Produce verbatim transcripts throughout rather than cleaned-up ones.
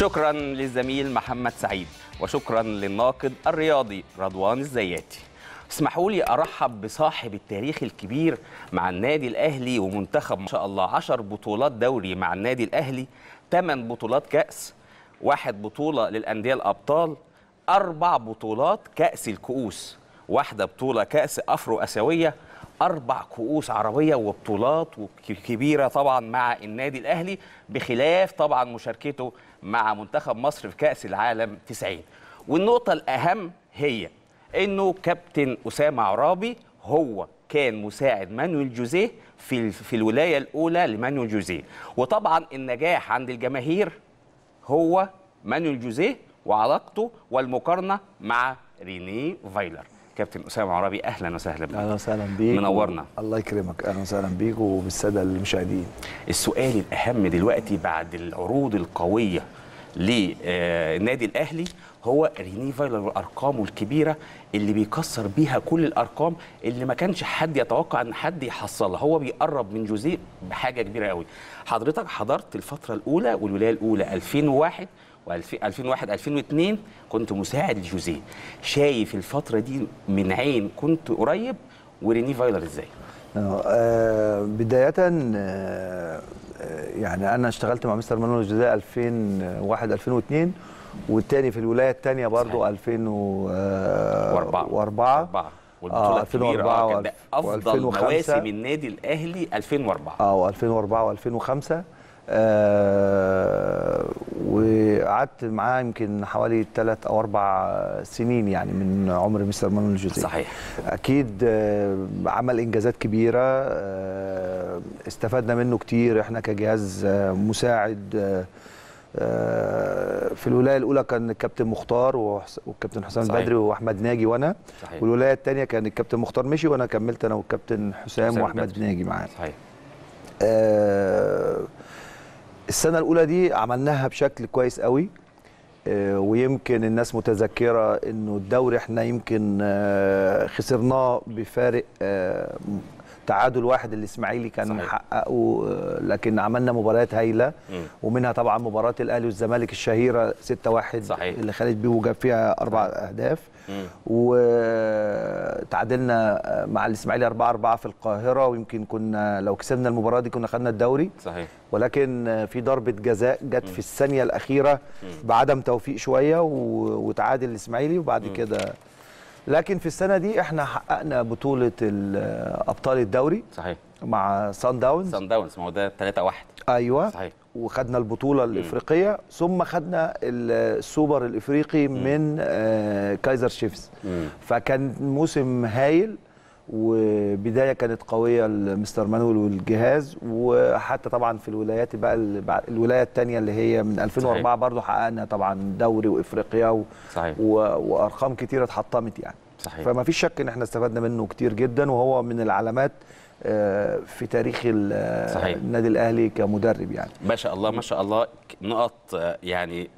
شكرا للزميل محمد سعيد وشكرا للناقد الرياضي رضوان الزياتي. اسمحوا لي ارحب بصاحب التاريخ الكبير مع النادي الاهلي ومنتخب ما شاء الله، عشر بطولات دوري مع النادي الاهلي، ثمان بطولات كاس، واحد بطوله للانديه الابطال، اربع بطولات كاس الكؤوس، واحده بطوله كاس افرو اسيويه، اربع كؤوس عربيه وبطولات كبيره طبعا مع النادي الاهلي، بخلاف طبعا مشاركته مع منتخب مصر في كاس العالم تسعين. والنقطه الاهم هي انه كابتن أسامة عرابي هو كان مساعد مانويل جوزيه في في الولايه الاولى لمانويل جوزيه، وطبعا النجاح عند الجماهير هو مانويل جوزيه وعلاقته والمقارنه مع رينيه فايلر. كابتن أسامة عرابي اهلا وسهلا بك. اهلا وسهلا بيك، منورنا. الله يكرمك، اهلا وسهلا بيك وبالساده المشاهدين. السؤال الاهم دلوقتي بعد العروض القويه للنادي الاهلي هو رينيه فايلر وارقامه الكبيره اللي بيكسر بيها كل الارقام اللي ما كانش حد يتوقع ان حد يحصلها، هو بيقرب من جوزيه بحاجه كبيره قوي. حضرتك حضرت الفتره الاولى والولايه الاولى ألفين وواحد ألفين وواحد ألفين واثنين، كنت مساعد لجوزيه، شايف الفتره دي من عين كنت قريب ورينيه فايلر ازاي؟ آه بدايه آه يعني انا اشتغلت مع مستر مانويل جوزيه ألفين وواحد ألفين واثنين، والتاني في الولايه الثانيه برضه ألفين وأربعة والبطوله الكبيره كانت افضل مواسم النادي الاهلي ألفين وأربعة اه ألفين وأربعة وألفين وخمسة. آه وقعدت معاه يمكن حوالي ثلاث او اربع سنين يعني من عمر مستر مانويل جوزيه. صحيح. اكيد آه عمل انجازات كبيره، آه استفدنا منه كتير احنا كجهاز آه مساعد. آه في الولايه الاولى كان الكابتن مختار والكابتن حسام البدري واحمد ناجي وانا. صحيح. والولايه الثانيه كان الكابتن مختار مشي وانا كملت انا والكابتن حسام واحمد ناجي معاه. صحيح. آه السنه الاولى دي عملناها بشكل كويس قوي، آه ويمكن الناس متذكره انه الدوري احنا يمكن آه خسرناه بفارق آه تعادل واحد الاسماعيلي كان محققه، لكن عملنا مباريات هايله م. ومنها طبعا مباراه الاهلي والزمالك الشهيره ستة واحد اللي خالد بيبو جاب فيها اربع اهداف، وتعادلنا مع الاسماعيلي أربعة أربعة في القاهره، ويمكن كنا لو كسبنا المباراه دي كنا خدنا الدوري. صحيح. ولكن في ضربه جزاء جت في الثانيه الاخيره م. بعدم توفيق شويه وتعادل الاسماعيلي وبعد م. كده. لكن في السنة دي احنا حققنا بطولة أبطال الدوري. صحيح. مع صن داونز. صن داونز ما هو ده ثلاثة واحد. أيوه. صحيح. وخدنا البطولة الإفريقية، ثم خدنا السوبر الإفريقي م. من آه كايزر شيفز. فكان موسم هايل وبداية كانت قوية لمستر مانويل والجهاز، وحتى طبعا في الولايات بقى الولاية الثانية اللي هي من ألفين وأربعة برضه حققنا طبعا دوري وإفريقيا و... وأرقام كتيرة اتحطمت يعني. صحيح. فما فيش شك إن احنا استفدنا منه كتير جدا، وهو من العلامات في تاريخ النادي الأهلي كمدرب يعني. ما شاء الله ما شاء الله، نقط يعني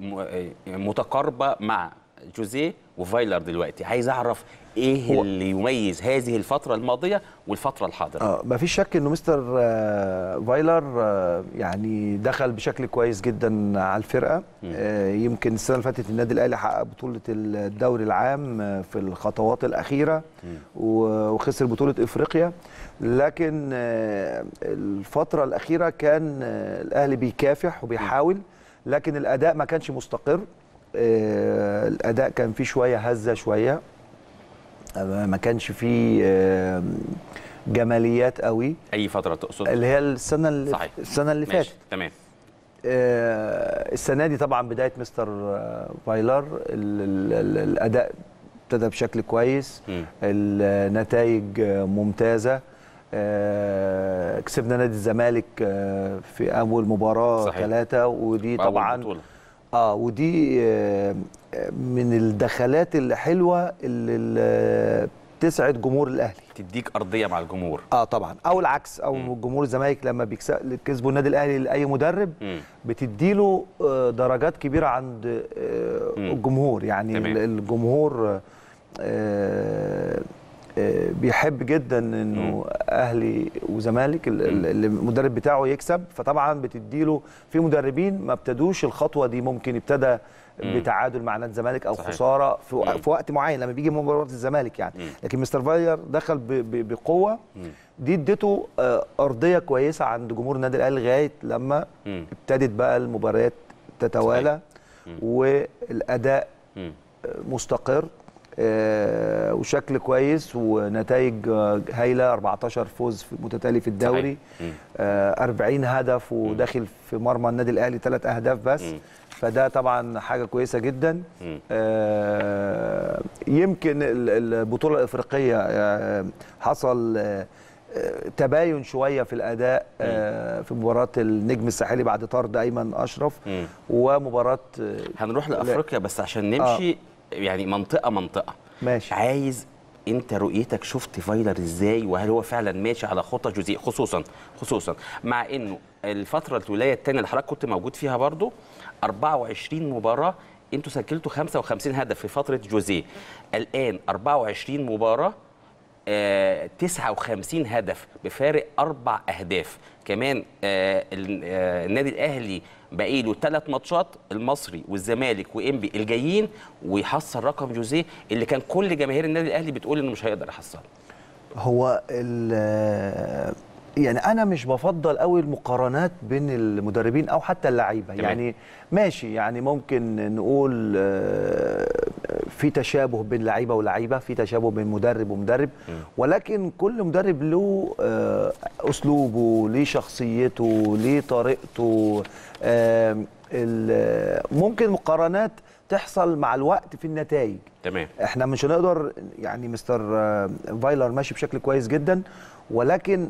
متقاربة مع جوزيه وفايلر. دلوقتي عايز أعرف ايه اللي يميز هذه الفتره الماضيه والفتره الحاضره؟ اه مفيش شك انه مستر فايلر يعني دخل بشكل كويس جدا على الفرقه. آه يمكن السنه اللي فاتت النادي الاهلي حقق بطوله الدوري العام في الخطوات الاخيره وخسر بطوله افريقيا، لكن آه الفتره الاخيره كان آه الاهلي بيكافح وبيحاول، لكن الاداء ما كانش مستقر. آه الاداء كان فيه شويه هزه شويه، ما كانش فيه جماليات قوي. اي فتره تقصد؟ اللي هي السنه اللي صحيح. السنه اللي فاتت. تمام. السنه دي طبعا بدايه مستر فايلر الاداء ابتدى بشكل كويس، م. النتائج ممتازه، كسبنا نادي الزمالك في اول مباراه ثلاثه، ودي طبعا اه ودي من الدخلات الحلوه اللي بتسعد جمهور الاهلي، تديك ارضيه مع الجمهور. اه طبعا، او العكس، او م. جمهور الزمالك لما بيكسبوا النادي الاهلي لاي مدرب م. بتديله درجات كبيره عند الجمهور يعني. تمام. الجمهور بيحب جدا انه اهلي وزمالك المدرب بتاعه يكسب، فطبعا بتديله. في مدربين ما ابتدوش الخطوه دي، ممكن ابتدى بتعادل مع نادي الزمالك او صحيح. خساره في, في وقت معين لما بيجي مباراه الزمالك يعني، لكن مستر فايلر دخل بقوه، دي ادته ارضيه كويسه عند جمهور النادي الاهلي لغايه لما ابتدت بقى المباريات تتوالى والاداء مستقر آه وشكل كويس ونتائج هايله، أربعتاشر فوز متتالي في الدوري، آه أربعين هدف وداخل في مرمى النادي الاهلي ثلاث اهداف بس، فده طبعا حاجه كويسه جدا. آه يمكن البطوله الافريقيه آه حصل آه تباين شويه في الاداء آه في مباراه النجم الساحلي بعد طرد أيمن أشرف مم. ومباراه هنروح لافريقيا بس عشان نمشي آه. يعني منطقة منطقة ماشي. عايز انت رؤيتك، شفت فايلر ازاي وهل هو فعلا ماشي على خطة جوزيه، خصوصا خصوصا مع انه الفترة الولاية الثانية اللي حضرتك كنت موجود فيها برضو أربعة وعشرين مباراة انتوا سجلتوا خمسة وخمسين هدف في فترة جوزيه، الان أربعة وعشرين مباراة آه تسعة وخمسين هدف بفارق أربع أهداف كمان. آه النادي الأهلي بقي له ثلاث ماتشات، المصري والزمالك وإنبي الجايين، ويحصل رقم جوزيه اللي كان كل جماهير النادي الأهلي بتقول إنه مش هيقدر يحصله. هو يعني أنا مش بفضل قوي المقارنات بين المدربين أو حتى اللعيبة يعني، ماشي يعني ممكن نقول في تشابه بين لعيبة ولعيبة، في تشابه بين مدرب ومدرب، ولكن كل مدرب له أسلوبه، ليه شخصيته، ليه طريقته. ممكن مقارنات تحصل مع الوقت في النتائج، تمام. احنا مش هنقدر يعني، مستر فايلر ماشي بشكل كويس جدا، ولكن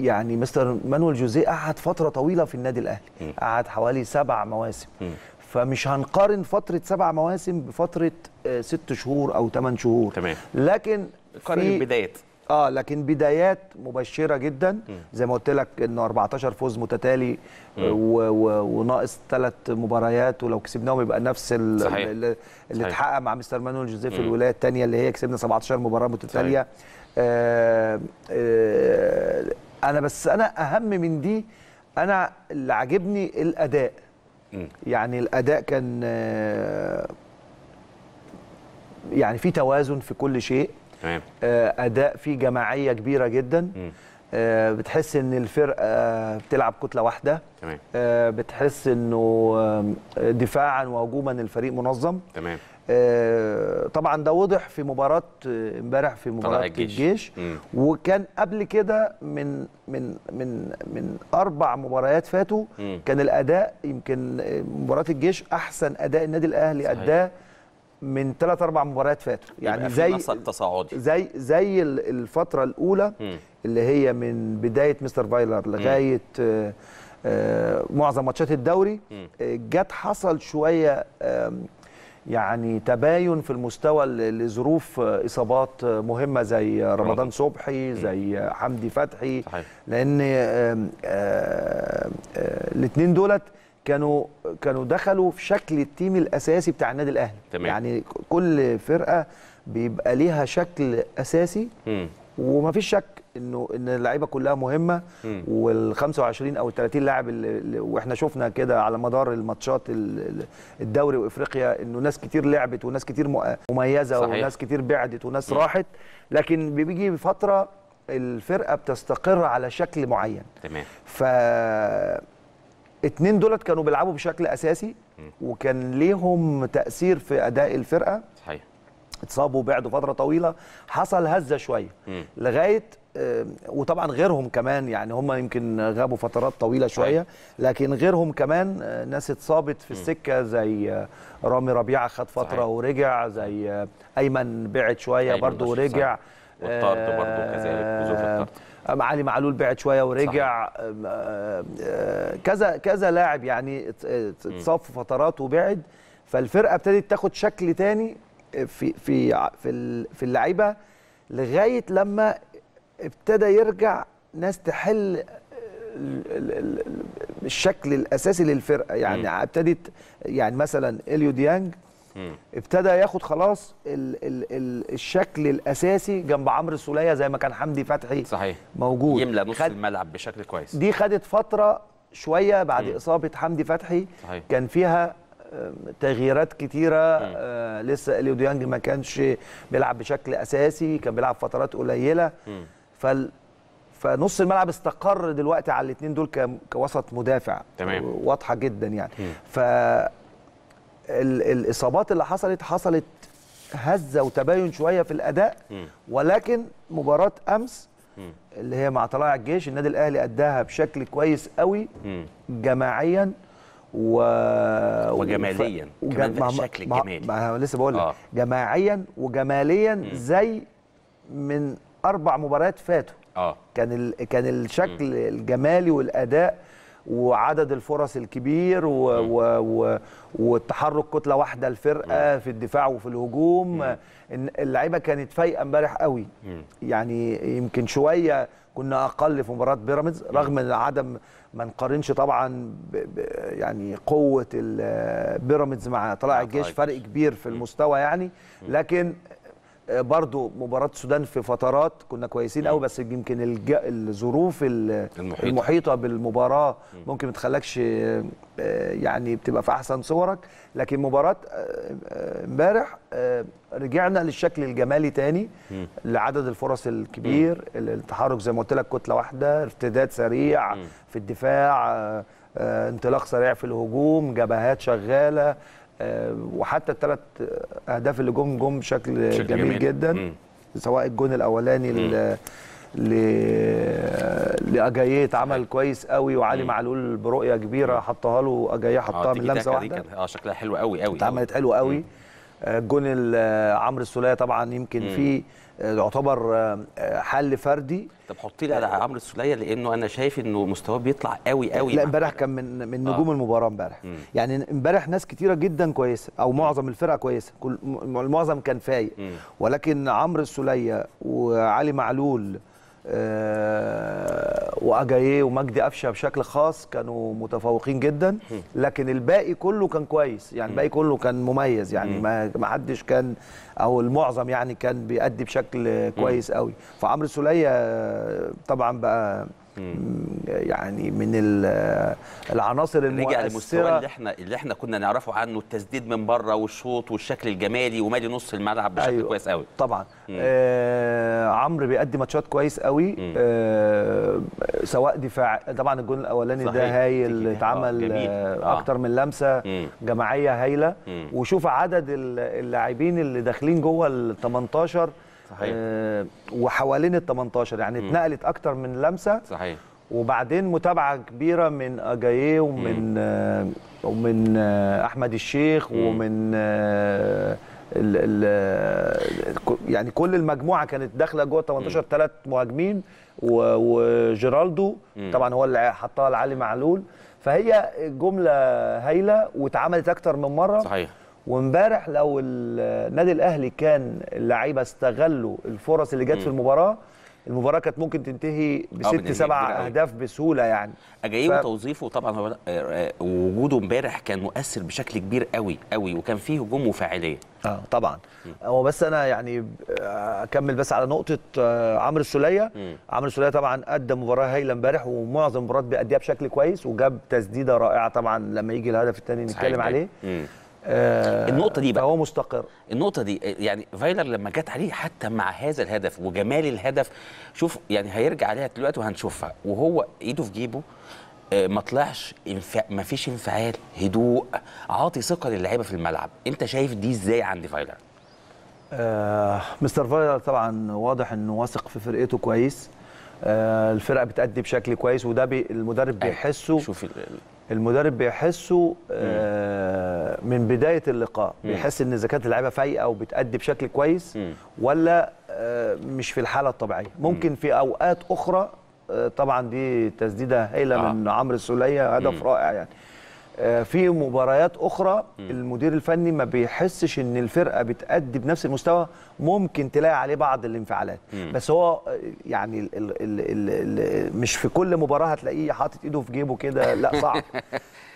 يعني مستر مانويل جوزيه قعد فتره طويله في النادي الاهلي، قعد حوالي سبع مواسم، م. فمش هنقارن فتره سبع مواسم بفتره ست شهور او ثمان شهور، تمام. لكن قارن البدايات اه لكن بدايات مبشره جدا، زي ما قلت لك انه أربعتاشر فوز متتالي وناقص ثلاث مباريات، ولو كسبناهم يبقى نفس اللي اتحقق مع مستر مانويل جوزيه في الولايه الثانيه اللي هي كسبنا سبعتاشر مباراه متتاليه. آه آه انا بس انا اهم من دي، انا اللي عاجبني الاداء. م. يعني الاداء كان آه يعني في توازن في كل شيء، تمام. اداء في جماعيه كبيره جدا، آه بتحس ان الفرقه آه بتلعب كتله واحده، تمام. آه بتحس انه آه دفاعا وهجوما الفريق منظم، تمام. آه طبعا ده وضح في مباراه امبارح، في مباراه الجيش, الجيش. وكان قبل كده من من من من اربع مباريات فاتوا، مم. كان الاداء يمكن مباراه الجيش احسن اداء النادي الاهلي اداه من ثلاث اربع مباريات فاتوا، يعني زي زي زي الفتره الاولى، مم. اللي هي من بدايه مستر فايلر لغايه آه آه معظم ماتشات الدوري، آه جت حصل شويه آه يعني تباين في المستوى لظروف اصابات مهمه زي رمضان صبحي، زي حمدي فتحي، لان الاثنين دولت كانوا كانوا دخلوا في شكل التيم الاساسي بتاع النادي الاهلي، تمام. يعني كل فرقه بيبقى ليها شكل اساسي، م. ومفيش شك انه ان اللعيبه كلها مهمه، وال خمسة وعشرين او ثلاثين لاعب اللي واحنا شفنا كده على مدار الماتشات الدوري وافريقيا انه ناس كتير لعبت وناس كتير مميزه، صحيح. وناس كتير بعدت وناس م. راحت، لكن بيجي بفتره الفرقه بتستقر على شكل معين، تمام. ف اتنين دولت كانوا بيلعبوا بشكل اساسي، وكان ليهم تاثير في اداء الفرقه، صحيح. اتصابوا وبعدوا فتره طويله، حصل هزه شويه لغايه آه وطبعا غيرهم كمان يعني، هم يمكن غابوا فترات طويله شويه، لكن غيرهم كمان آه ناس اتصابت في السكه، زي آه رامي ربيعه خد فتره، صحيح. ورجع، زي آه ايمن بعد شويه برضه ورجع، والطرد آه برضه كذلك، ظروف الطرد، معالي معلول بعد شويه ورجع، كذا كذا لاعب يعني اتصاب في فترات وبعد، فالفرقه ابتدت تاخد شكل تاني في في في اللعيبه لغايه لما ابتدى يرجع ناس تحل الشكل الاساسي للفرقه، يعني ابتدت يعني مثلا اليو ديانج ابتدى ياخد خلاص ال ال ال الشكل الاساسي جنب عمرو السوليه زي ما كان حمدي فتحي صحيح موجود، يملأ نص الملعب بشكل كويس. دي خدت فتره شويه بعد مم. اصابه حمدي فتحي صحيح. كان فيها تغييرات كتيره، آه لسه اليو ديانج ما كانش بيلعب بشكل اساسي، كان بيلعب فترات قليله. فال فنص الملعب استقر دلوقتي على الاثنين دول كوسط مدافع، تمام، واضحه جدا يعني. ف الاصابات اللي حصلت حصلت هزه وتباين شويه في الاداء، ولكن مباراه امس اللي هي مع طلائع الجيش النادي الاهلي اداها بشكل كويس قوي جماعيا و... وجماليا وجم... كمان بشكل مع... جمالي مع... لسه بقول لك آه. جماعيا وجماليا مم. زي من اربع مباريات فاتوا اه كان ال... كان الشكل مم. الجمالي والاداء وعدد الفرص الكبير و... و... و... والتحرك كتله واحده الفرقه مم. في الدفاع وفي الهجوم. اللعيبه كانت فايقه امبارح قوي مم. يعني يمكن شويه كنا اقل في مباراه بيراميدز رغم عدم ما نقارنش طبعا ب ب يعني قوه بيراميدز مع طلائع الجيش، فرق كبير في المستوى يعني، لكن برضو مباراه السودان في فترات كنا كويسين قوي، بس يمكن الج... الظروف المحيطة. المحيطه بالمباراه ممكن ما تخلكش يعني بتبقى في احسن صورك، لكن مباراه امبارح رجعنا للشكل الجمالي تاني مم. لعدد الفرص الكبير، مم. التحرك زي ما قلت لك كتله واحده، ارتداد سريع مم. في الدفاع، انطلاق سريع في الهجوم، جبهات شغاله، وحتى الثلاث اهداف اللي جم جم بشكل جميل, جميل جدا مم. سواء الجون الاولاني ل لأجايه اتعمل كويس قوي، وعلي مم. معلول برؤيه كبيره حطها له أجايه، حطها من لمسه واحده اه شكلها حلو قوي قوي اتعملت حلو قوي. جون عمرو السوليه طبعا يمكن مم. فيه يعتبر حل فردي. طب حطي لي على عمرو السوليه لانه انا شايف انه مستواه بيطلع قوي قوي. لا امبارح كان من من نجوم آه. المباراه امبارح، يعني امبارح ناس كتيره جدا كويسه او معظم الفرقه كويسه، كل المعظم كان فايق، ولكن عمرو السوليه وعلي معلول آه واجايه ومجدي قفشه بشكل خاص كانوا متفوقين جدا، لكن الباقي كله كان كويس يعني، الباقي كله كان مميز يعني، ما حدش كان او المعظم يعني كان بيأدي بشكل كويس قوي. فعمرو السوليه طبعا بقى يعني من العناصر المؤثره، رجع لمستوى اللي احنا اللي احنا كنا نعرفه عنه، التسديد من بره والشوط والشكل الجمالي ومالي نص الملعب بشكل أيوه كويس قوي. طبعا آه عمرو بيقدم ماتشات كويس قوي، آه سواء دفاع، طبعا الجون الاولاني ده هايل اتعمل آه اكتر من لمسه مم. جماعيه هايله، وشوف عدد اللاعبين اللي داخلين جوه ال تمنتاشر صحيح. أه وحوالين ال تمنتاشر يعني مم. اتنقلت اكتر من لمسه صحيح، وبعدين متابعه كبيره من أجايه ومن آه ومن آه احمد الشيخ مم. ومن آه ال ال يعني كل المجموعه كانت داخله جوه ال تمنتاشر، ثلاث مهاجمين وجيرالدو طبعا هو اللي حطها لعلي معلول، فهي جمله هايله واتعملت اكتر من مره صحيح. وامبارح لو النادي الاهلي كان اللعيبه استغلوا الفرص اللي جت في المباراه، المباراه كانت ممكن تنتهي بست سبع اهداف بسهوله يعني. أجايه ف... وتوظيفه طبعا ووجوده امبارح كان مؤثر بشكل كبير قوي قوي، وكان فيه هجوم وفاعليه اه طبعا. هو بس انا يعني اكمل بس على نقطه عمرو السوليه، عمرو السوليه طبعا ادى مباراه هايله امبارح ومعظم المباريات بيأديها بشكل كويس، وجاب تسديده رائعه طبعا لما يجي الهدف الثاني نتكلم عليه. مم. آه النقطة دي بقى، هو مستقر النقطة دي يعني، فايلر لما جت عليه حتى مع هذا الهدف وجمال الهدف، شوف يعني هيرجع عليها دلوقتي وهنشوفها، وهو ايده في جيبه آه ما طلعش انف... ما فيش انفعال، هدوء، عاطي ثقة للعيبة في الملعب. انت شايف دي ازاي عند فايلر؟ آه مستر فايلر طبعا واضح انه واثق في فرقته كويس، آه الفرقة بتأدي بشكل كويس، وده بي... المدرب بيحسه. شوف ال... المدرب بيحسه آه من بدايه اللقاء، مم. بيحس ان اذا كانت اللعيبه فايقه وبتأدي بشكل كويس مم. ولا آه مش في الحاله الطبيعيه. ممكن مم. في اوقات اخرى آه طبعا دي تسديده هايله آه. من عمرو السوليه، هدف مم. رائع يعني. في مباريات أخرى المدير الفني ما بيحسش إن الفرقة بتأدي بنفس المستوى، ممكن تلاقي عليه بعض الانفعالات، بس هو يعني ال ال ال ال مش في كل مباراة هتلاقيه حاطط إيده في جيبه كده، لا صعب.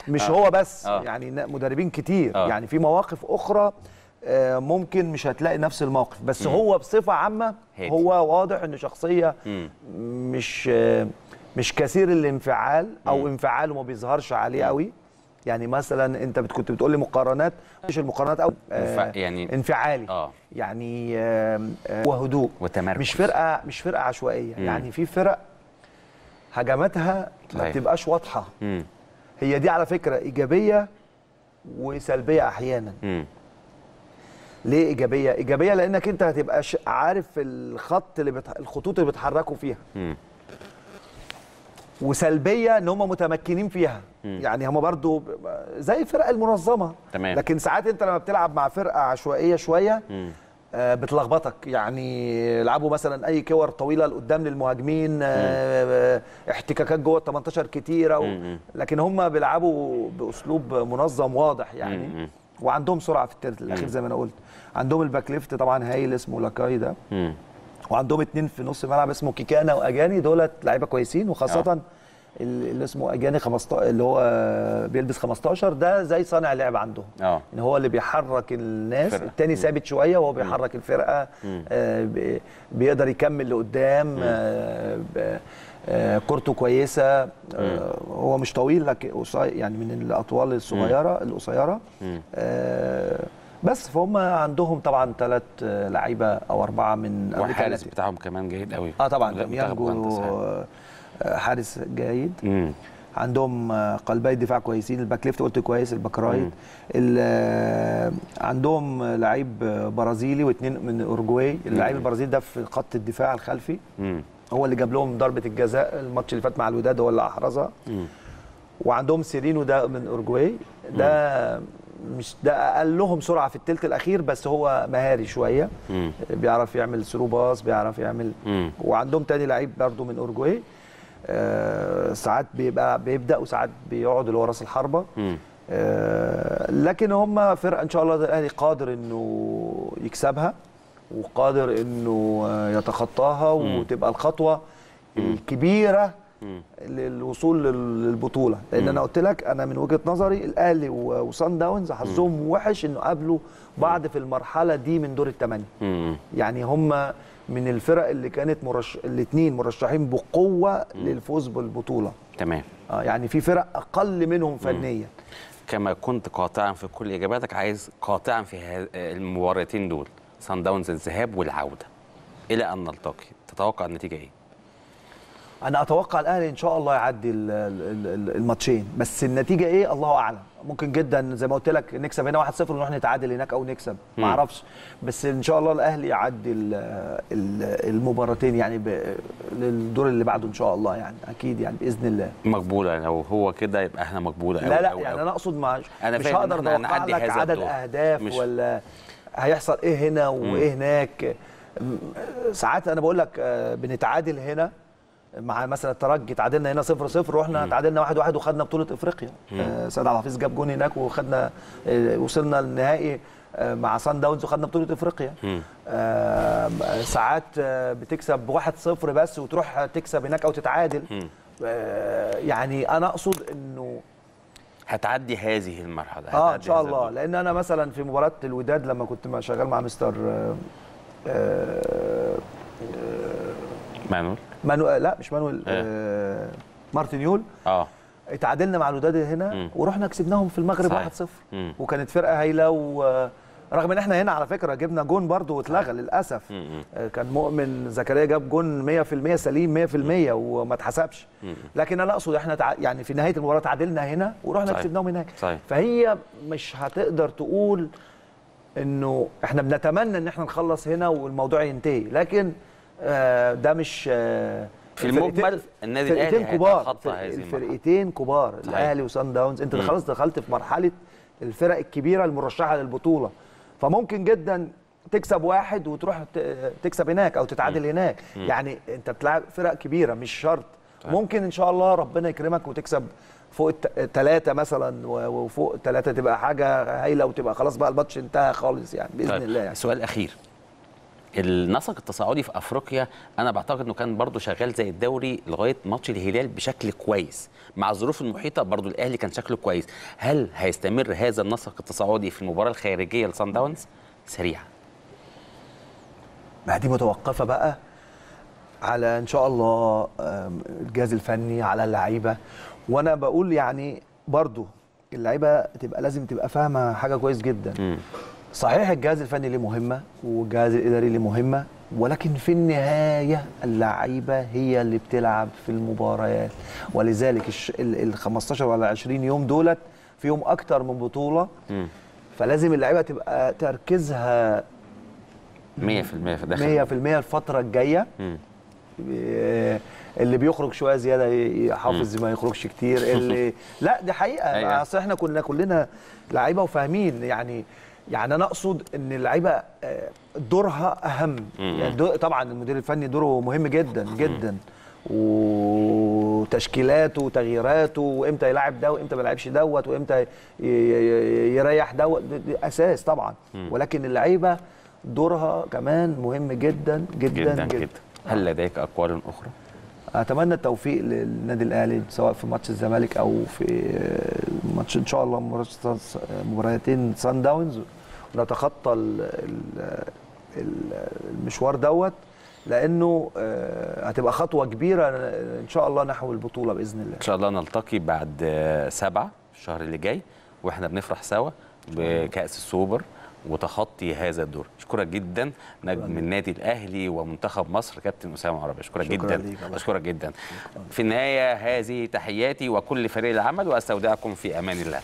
مش هو بس، يعني مدربين كتير، يعني في مواقف أخرى ممكن مش هتلاقي نفس الموقف، بس هو بصفة عامة هو واضح إنه شخصية مش مش كثير الانفعال أو انفعاله ما بيظهرش عليه قوي. يعني مثلا انت كنت بتقول لي مقارنات، مش المقارنات او آه يعني انفعالي آه يعني آه وهدوء وتمركز. مش فرقه مش فرقه عشوائيه، مم. يعني في فرق هجماتها ما بتبقاش واضحه، مم. هي دي على فكره ايجابيه وسلبيه احيانا. مم. ليه ايجابيه؟ ايجابيه لانك انت هتبقى عارف الخط اللي بتح... الخطوط اللي بيتحركوا فيها، مم. وسلبيه ان هم متمكنين فيها، مم. يعني هم برضو زي الفرقه المنظمه، تمام. لكن ساعات انت لما بتلعب مع فرقه عشوائيه شويه آه بتلخبطك، يعني يلعبوا مثلا اي كور طويله لقدام للمهاجمين، آه احتكاكات جوه التمنتاشر كتيره و... لكن هم بيلعبوا باسلوب منظم واضح يعني، مم. وعندهم سرعه في الترت الاخير زي ما انا قلت، عندهم الباك ليفت طبعا هايل اسمه لاكاي ده، مم. وعندهم اتنين في نص الملعب اسمه كيكانا واجاني، دولت لعيبه كويسين، وخاصه أوه. اللي اسمه اجاني خمستاشر اللي هو بيلبس خمستاشر ده زي صانع لعب عندهم، أوه. ان هو اللي بيحرك الناس، الثاني ثابت شويه وهو بيحرك الفرقه، آه بيقدر يكمل لقدام، آه آه كورته كويسه، آه هو مش طويل لكن قصير، يعني من الاطوال الصغيره القصيره، آه بس فهم عندهم طبعا ثلاث لعيبه او اربعه من والحارس بتاعهم كمان جيد قوي، اه طبعا ديانج حارس جيد، مم. عندهم قلبي دفاع كويسين، الباك ليفت قلت كويس، الباك رايت، عندهم لعيب برازيلي واثنين من اورجواي، اللعيب البرازيلي ده في خط الدفاع الخلفي، مم. هو اللي جاب لهم ضربه الجزاء الماتش اللي فات مع الوداد، هو اللي احرزها، وعندهم سيرينو ده من اورجواي، ده مم. مش ده اقل لهم سرعه في الثلث الاخير، بس هو مهاري شويه، مم. بيعرف يعمل ثرو باس، بيعرف يعمل، مم. وعندهم تاني لعيب برضو من اورجواي، آه ساعات بيبقى بيبدا وساعات بيقعد اللي هو راس الحربه، آه لكن هم فرقه ان شاء الله الاهلي قادر انه يكسبها وقادر انه يتخطاها، مم. وتبقى الخطوه الكبيره للوصول للبطوله، لان انا قلت لك انا من وجهه نظري الاهلي وصن داونز حظهم وحش انه قابلوا بعض في المرحله دي من دور الثمانيه، يعني هم من الفرق اللي كانت مرش... الاثنين مرشحين بقوه للفوز بالبطوله، تمام. آه يعني في فرق اقل منهم فنيا. كما كنت قاطعا في كل اجاباتك، عايز قاطعا في المباراتين دول، صن داونز الذهاب والعوده، الى ان نلتقي تتوقع النتيجه ايه؟ أنا أتوقع الأهلي إن شاء الله يعدي الماتشين، بس النتيجة إيه؟ الله أعلم، ممكن جدا زي ما قلت لك نكسب هنا واحد صفر ونروح نتعادل هناك أو نكسب، ما أعرفش، بس إن شاء الله الأهلي يعدي المباراتين يعني للدور اللي بعده إن شاء الله، يعني أكيد يعني بإذن الله. مقبولة لو هو كده يبقى إحنا مقبولة. لا لا أو يعني أو أنا أقصد مش هقدر أتوقع لك عدد أهداف ولا هيحصل إيه هنا وإيه هناك، ساعات أنا بقول لك بنتعادل هنا مع مثلا الترجي، تعادلنا هنا صفر صفر واحنا تعادلنا واحد واحد وخدنا بطولة افريقيا، آه سيد عبد الحفيظ جاب جون هناك وخدنا آه وصلنا للنهائي آه مع صن داونز وخدنا بطولة افريقيا، آه ساعات آه بتكسب واحد صفر بس وتروح تكسب هناك او تتعادل، آه يعني انا اقصد انه هتعدي هذه المرحلة، اه ان شاء الله، لان انا مثلا في مباراة الوداد لما كنت شغال مع مستر آه آه مانويل مانويل لا مش مانويل إيه؟ آه مارتن يول، اه اتعادلنا مع الوداد هنا، مم. ورحنا كسبناهم في المغرب واحد صفر، وكانت فرقه هايله، ورغم ان احنا هنا على فكره جبنا جون برضو واتلغى للاسف، آه كان مؤمن زكريا جاب جون مية في المية سليم مية في المية وما اتحسبش، لكن انا اقصد احنا تع... يعني في نهايه المباراه تعادلنا هنا ورحنا كسبناهم هناك، صحيح. فهي مش هتقدر تقول انه احنا بنتمنى ان احنا نخلص هنا والموضوع ينتهي، لكن آه ده مش آه في المجمل النادي الاهلي هيتخطى هذه الفرقتين كبار، الاهلي وصن داونز، انت خلاص دخلت في مرحله الفرق الكبيره المرشحه للبطوله، فممكن جدا تكسب واحد وتروح تكسب هناك او تتعادل هناك، مم. يعني انت بتلعب فرق كبيره مش شرط، طيب. ممكن ان شاء الله ربنا يكرمك وتكسب فوق ثلاثة مثلا وفوق ثلاثة تبقى حاجة هايلة وتبقى خلاص بقى الماتش انتهى خالص يعني بإذن طيب. الله يعني. السؤال الأخير، النسق التصاعدي في افريقيا انا بعتقد انه كان برضو شغال زي الدوري لغايه ماتش الهلال بشكل كويس، مع الظروف المحيطه برضو الاهلي كان شكله كويس. هل هيستمر هذا النسق التصاعدي في المباراه الخارجيه لصن داونز؟ سريعه ما دي متوقفه بقى على ان شاء الله الجهاز الفني، على اللعيبه، وانا بقول يعني برضو اللعيبه تبقى لازم تبقى فاهمه حاجه كويس جدا. م. صحيح الجهاز الفني ليه مهمه والجهاز الاداري ليه مهمه، ولكن في النهايه اللعيبه هي اللي بتلعب في المباريات، ولذلك ال خمستاشر ولا عشرين يوم دولت فيهم اكتر من بطوله، فلازم اللعيبه تبقى تركيزها مية في المية في داخل مية في المية الفتره الجايه. اللي بيخرج شويه زياده يحافظ ما يخرجش كتير، اللي لا دي حقيقه، اصل احنا كنا كلنا لعيبه وفاهمين يعني. يعني انا اقصد ان اللعيبه دورها اهم، يعني دور طبعا المدير الفني دوره مهم جدا جدا، وتشكيلاته وتغييراته وامتى يلعب ده وامتى ما يلعبش دوت وامتى يريح دوت، اساس طبعا، ولكن اللعيبه دورها كمان مهم جدا جدا جدا, جداً. جداً. هل لديك اقوال اخرى؟ اتمنى التوفيق للنادي الاهلي سواء في ماتش الزمالك او في ماتش ان شاء الله مباراتين صن داونز، ونتخطى المشوار دوت لانه هتبقى خطوه كبيره ان شاء الله نحو البطوله باذن الله. ان شاء الله نلتقي بعد سبعة الشهر اللي جاي واحنا بنفرح سوا بكاس السوبر وتخطي هذا الدور. اشكرك جدا نجم النادي الاهلي ومنتخب مصر كابتن اسامه عرابي، اشكرك جدا اشكرك جدا. في النهايه هذه تحياتي وكل فريق العمل واستودعكم في امان الله.